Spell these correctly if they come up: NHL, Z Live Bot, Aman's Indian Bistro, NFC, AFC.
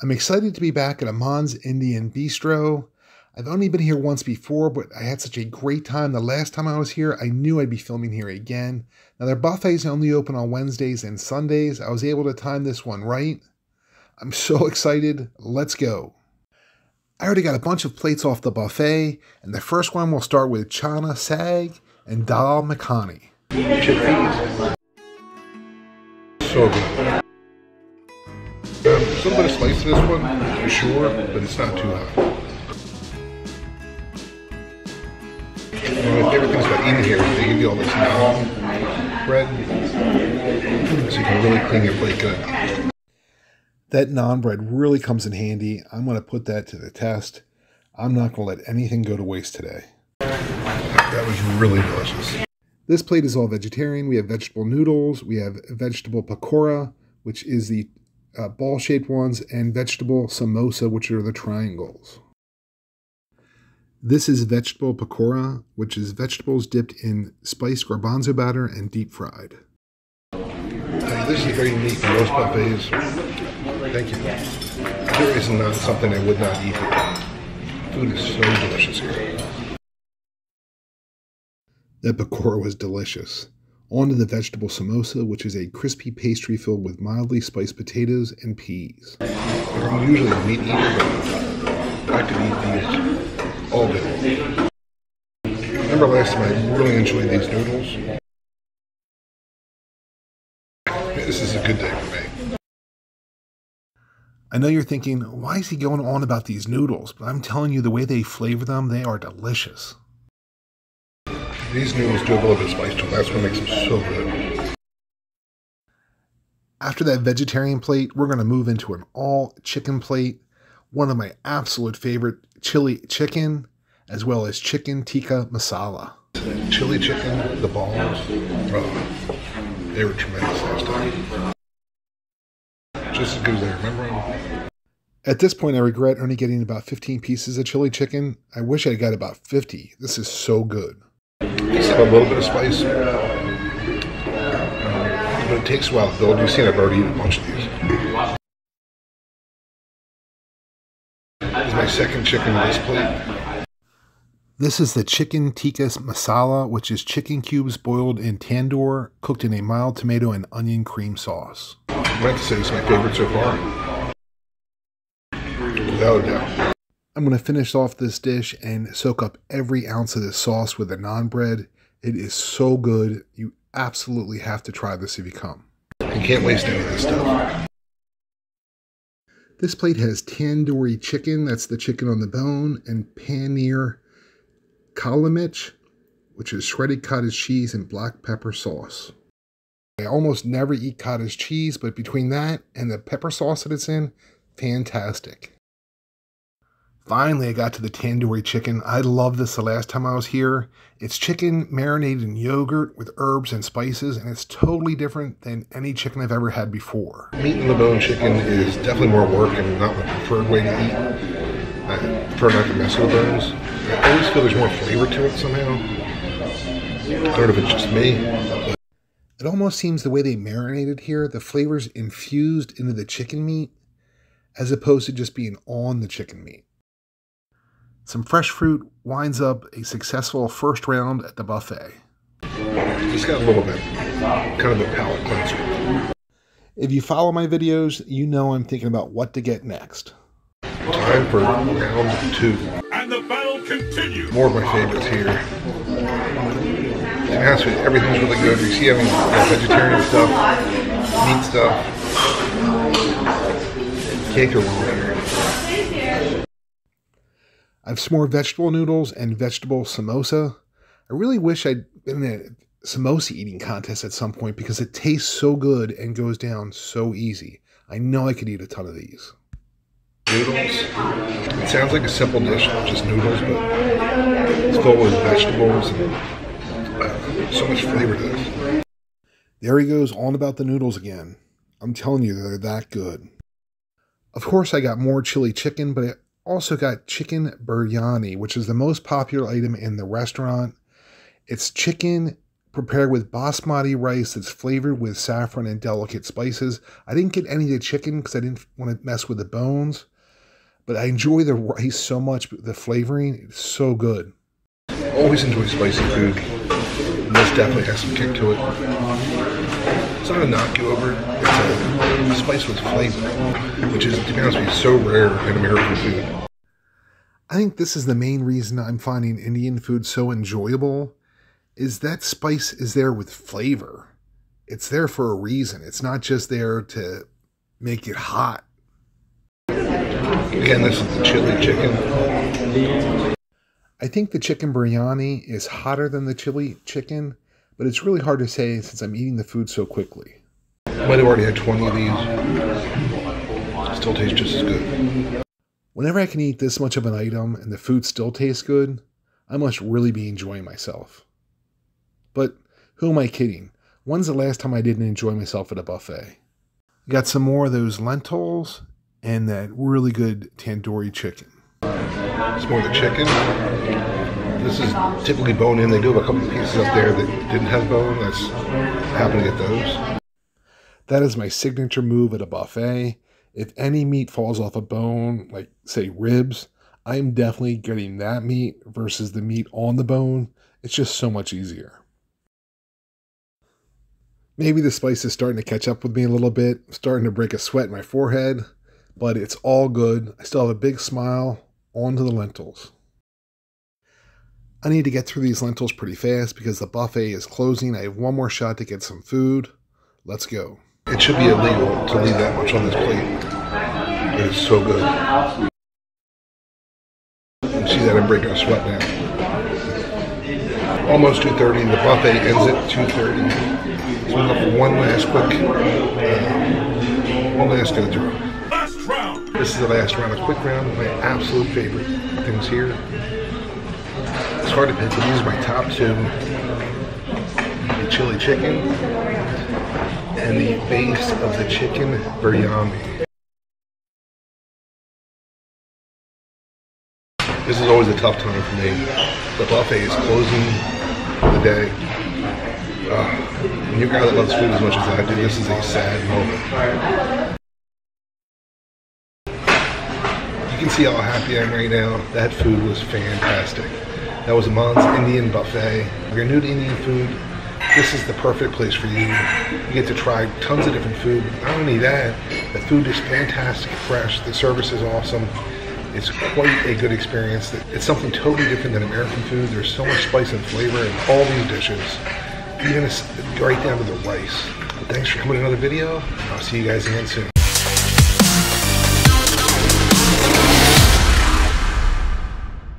I'm excited to be back at Aman's Indian Bistro. I've only been here once before, but I had such a great time the last time I was here. I knew I'd be filming here again. Now, their buffets only open on Wednesdays and Sundays. I was able to time this one right. I'm so excited. Let's go. I already got a bunch of plates off the buffet, and the first one will start with chana sag and dal makhani. So good. There's a little bit of spice to this one, for sure, but it's not too hot. One of my favorite things about eating here is they give you all this long bread, so you can really clean your plate good. That naan bread really comes in handy. I'm going to put that to the test. I'm not going to let anything go to waste today. That was really delicious. This plate is all vegetarian. We have vegetable noodles, we have vegetable pakora, which is the ball-shaped ones, and vegetable samosa, which are the triangles. This is vegetable pakora, which is vegetables dipped in spiced garbanzo batter and deep fried. This is very unique for most buffets. Thank you. There is not something I would not eat here. Food is so delicious here. That pakora was delicious. On to the vegetable samosa, which is a crispy pastry filled with mildly spiced potatoes and peas. I'm usually a meat eater, but I could eat these all day. Remember last time I really enjoyed these noodles. This is a good day for me. I know you're thinking, why is he going on about these noodles? But I'm telling you, the way they flavor them, they are delicious. These noodles do have a little bit of spice to them. That's what makes them so good. After that vegetarian plate, we're going to move into an all chicken plate. One of my absolute favorite, chili chicken, as well as chicken tikka masala. Chili chicken, the balls, they were tremendous last time. Just as good as I remember them. At this point, I regret only getting about 15 pieces of chili chicken. I wish I got about 50. This is so good. Just have a little bit of spice, but it takes a while to build. You've seen I've already eaten a bunch of these. My second chicken on this plate. This is the chicken tikka masala, which is chicken cubes boiled in tandoor, cooked in a mild tomato and onion cream sauce. I have to say this is my favorite so far. Without a doubt. I'm going to finish off this dish and soak up every ounce of this sauce with the naan bread. It is so good. You absolutely have to try this if you come. You can't waste any of this stuff. This plate has tandoori chicken, that's the chicken on the bone, and paneer kalamich, which is shredded cottage cheese and black pepper sauce. I almost never eat cottage cheese, but between that and the pepper sauce that it's in, fantastic. Finally, I got to the tandoori chicken. I loved this the last time I was here. It's chicken marinated in yogurt with herbs and spices, and it's totally different than any chicken I've ever had before. Meat in the bone chicken is definitely more work and not my preferred way to eat. I prefer not to mess with bones. I always feel there's more flavor to it somehow. I don't know if it's just me. It almost seems the way they marinated here, the flavors infused into the chicken meat, as opposed to just being on the chicken meat. Some fresh fruit winds up a successful first round at the buffet. Just got a little bit, kind of a palate cleanser. If you follow my videos, you know I'm thinking about what to get next. Time for round two. And the battle continues. More of my favorites here. To be honest with you, everything's really good. You see having vegetarian stuff, meat stuff, cake or whatever. I have s'more vegetable noodles and vegetable samosa. I really wish I'd been in a samosa eating contest at some point because it tastes so good and goes down so easy. I know I could eat a ton of these. Noodles. It sounds like a simple dish, just noodles, but it's filled with vegetables and so much flavor to this. There he goes on about the noodles again. I'm telling you, they're that good. Of course, I got more chili chicken, but Also got chicken biryani, which is the most popular item in the restaurant. It's chicken prepared with basmati rice that's flavored with saffron and delicate spices. I didn't get any of the chicken because I didn't want to mess with the bones. But I enjoy the rice so much, the flavoring is so good. Always enjoy spicy food. This definitely has some kick to it. It's not a knock you over, it's a spice with flavor, which is, to be honest with you, so rare in American food. I think this is the main reason I'm finding Indian food so enjoyable, is that spice is there with flavor. It's there for a reason. It's not just there to make it hot. Again, this is the chili chicken. I think the chicken biryani is hotter than the chili chicken, but it's really hard to say since I'm eating the food so quickly. I might have already had 20 of these. Still tastes just as good. Whenever I can eat this much of an item and the food still tastes good, I must really be enjoying myself. But who am I kidding? When's the last time I didn't enjoy myself at a buffet? Got some more of those lentils and that really good tandoori chicken. It's more the chicken. This is typically bone in. They do have a couple of pieces up there that didn't have bone. That's happening at those. That is my signature move at a buffet. If any meat falls off a bone, like say ribs, I'm definitely getting that meat versus the meat on the bone. It's just so much easier. Maybe the spice is starting to catch up with me a little bit. I'm starting to break a sweat in my forehead. But it's all good. I still have a big smile. On to the lentils. I need to get through these lentils pretty fast because the buffet is closing. I have one more shot to get some food. Let's go. It should be illegal to leave that much on this plate. It is so good. You see that I'm breaking a sweat now. Almost 2:30. The buffet ends at 2:30. So I'm going for one last quick, one last go-through. This is the last round, a quick round of my absolute favorite things here. It's hard to pick, but these are my top two. The chili chicken and the base of the chicken biryani. This is always a tough time for me. The buffet is closing for the day. When you're a guy that loves food as much as I do, this is a sad moment. You can see how happy I am right now. That food was fantastic. That was Aman's Indian Buffet. If you're new to Indian food, this is the perfect place for you. You get to try tons of different food. Not only that, the food is fantastic, fresh. The service is awesome. It's quite a good experience. It's something totally different than American food. There's so much spice and flavor in all these dishes, even right down to the rice. But thanks for coming to another video. I'll see you guys again soon.